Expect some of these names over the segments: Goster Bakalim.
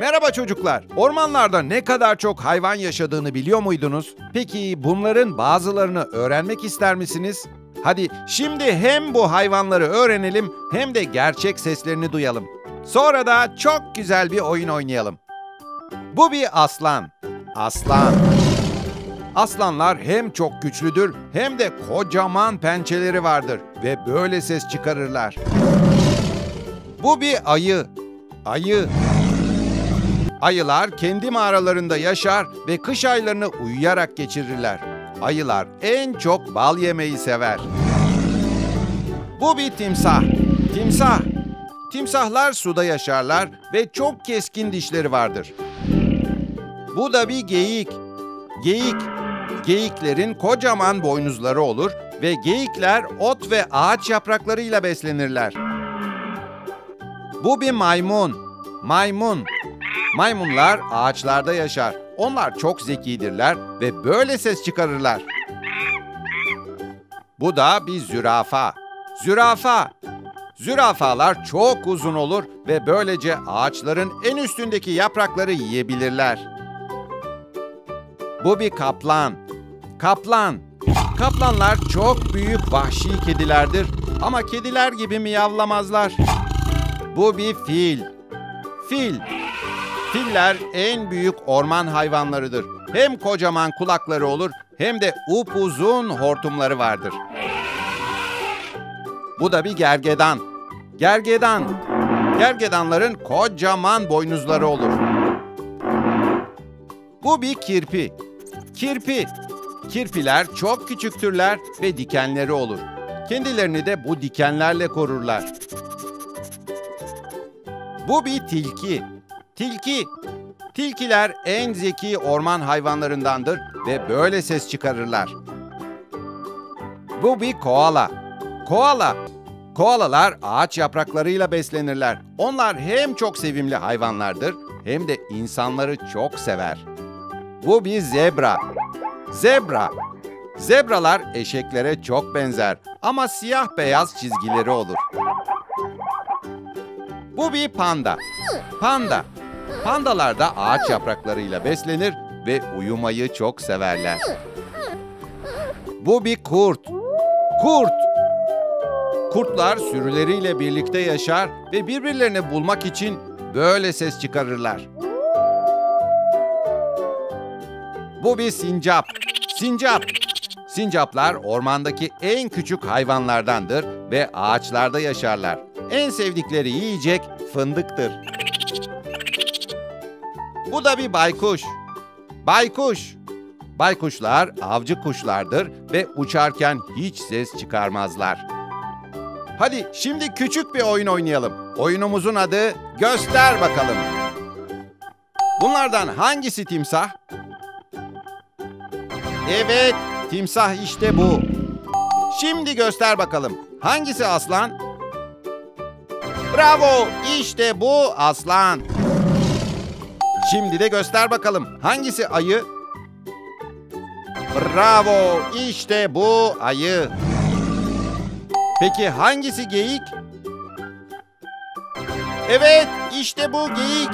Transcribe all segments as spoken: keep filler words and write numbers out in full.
Merhaba çocuklar. Ormanlarda ne kadar çok hayvan yaşadığını biliyor muydunuz? Peki bunların bazılarını öğrenmek ister misiniz? Hadi şimdi hem bu hayvanları öğrenelim hem de gerçek seslerini duyalım. Sonra da çok güzel bir oyun oynayalım. Bu bir aslan. Aslan. Aslanlar hem çok güçlüdür hem de kocaman pençeleri vardır ve böyle ses çıkarırlar. Bu bir ayı. Ayı. Ayılar kendi mağaralarında yaşar ve kış aylarını uyuyarak geçirirler. Ayılar en çok bal yemeyi sever. Bu bir timsah. Timsah. Timsahlar suda yaşarlar ve çok keskin dişleri vardır. Bu da bir geyik. Geyik. Geyiklerin kocaman boynuzları olur ve geyikler ot ve ağaç yapraklarıyla beslenirler. Bu bir maymun. Maymun. Maymunlar ağaçlarda yaşar. Onlar çok zekidirler ve böyle ses çıkarırlar. Bu da bir zürafa. Zürafa. Zürafalar çok uzun olur ve böylece ağaçların en üstündeki yaprakları yiyebilirler. Bu bir kaplan. Kaplan. Kaplanlar çok büyük vahşi kedilerdir ama kediler gibi miyavlamazlar. Bu bir fil. Fil. Filler en büyük orman hayvanlarıdır. Hem kocaman kulakları olur hem de upuzun hortumları vardır. Bu da bir gergedan. Gergedan. Gergedanların kocaman boynuzları olur. Bu bir kirpi. Kirpi. Kirpiler çok küçüktürler ve dikenleri olur. Kendilerini de bu dikenlerle korurlar. Bu bir tilki. Tilki. Tilkiler en zeki orman hayvanlarındandır ve böyle ses çıkarırlar. Bu bir koala. Koala. Koalalar ağaç yapraklarıyla beslenirler. Onlar hem çok sevimli hayvanlardır hem de insanları çok sever. Bu bir zebra. Zebra. Zebralar eşeklere çok benzer ama siyah beyaz çizgileri olur. Bu bir panda. Panda. Pandalar da ağaç yapraklarıyla beslenir ve uyumayı çok severler. Bu bir kurt. Kurt. Kurtlar sürüleriyle birlikte yaşar ve birbirlerini bulmak için böyle ses çıkarırlar. Bu bir sincap. Sincap. Sincaplar ormandaki en küçük hayvanlardandır ve ağaçlarda yaşarlar. En sevdikleri yiyecek fındıktır. Bu da bir baykuş. Baykuş. Baykuşlar avcı kuşlardır ve uçarken hiç ses çıkarmazlar. Hadi şimdi küçük bir oyun oynayalım. Oyunumuzun adı Göster Bakalım. Bunlardan hangisi timsah? Evet, timsah işte bu. Şimdi göster bakalım. Hangisi aslan? Bravo, işte bu aslan. Şimdi de göster bakalım. Hangisi ayı? Bravo, işte bu ayı. Peki hangisi geyik? Evet, işte bu geyik.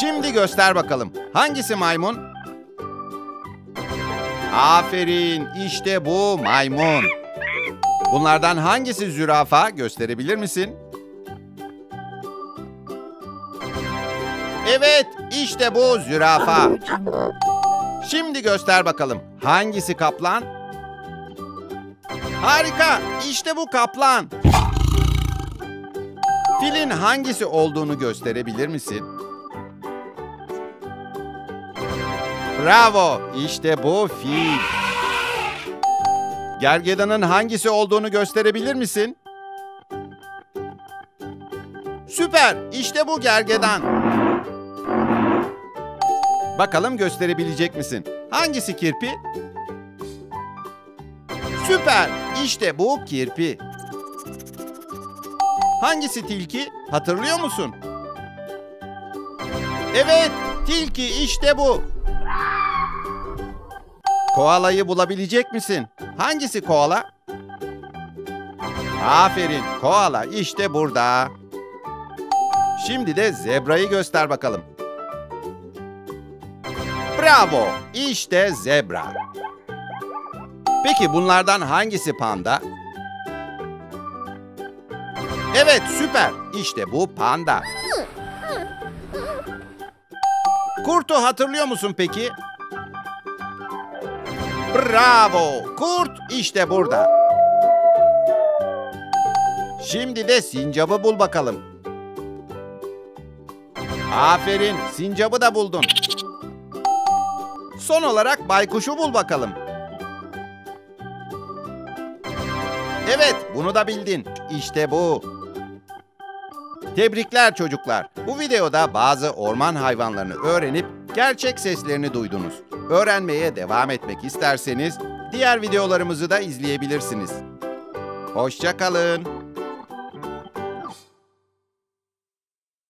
Şimdi göster bakalım. Hangisi maymun? Aferin, işte bu maymun. Bunlardan hangisi zürafa? Gösterebilir misin? Evet, işte bu zürafa. Şimdi göster bakalım. Hangisi kaplan? Harika, işte bu kaplan. Filin hangisi olduğunu gösterebilir misin? Bravo, işte bu fil. Gergedanın hangisi olduğunu gösterebilir misin? Süper, işte bu gergedan. Bakalım gösterebilecek misin? Hangisi kirpi? Süper! İşte bu kirpi. Hangisi tilki? Hatırlıyor musun? Evet, tilki işte bu. Koalayı bulabilecek misin? Hangisi koala? Aferin, koala işte burada. Şimdi de zebrayı göster bakalım. Bravo! İşte zebra. Peki bunlardan hangisi panda? Evet, süper. İşte bu panda. Kurtu hatırlıyor musun peki? Bravo! Kurt işte burada. Şimdi de sincabı bul bakalım. Aferin, sincabı da buldun. Son olarak baykuşu bul bakalım. Evet, bunu da bildin. İşte bu. Tebrikler çocuklar. Bu videoda bazı orman hayvanlarını öğrenip gerçek seslerini duydunuz. Öğrenmeye devam etmek isterseniz diğer videolarımızı da izleyebilirsiniz. Hoşça kalın.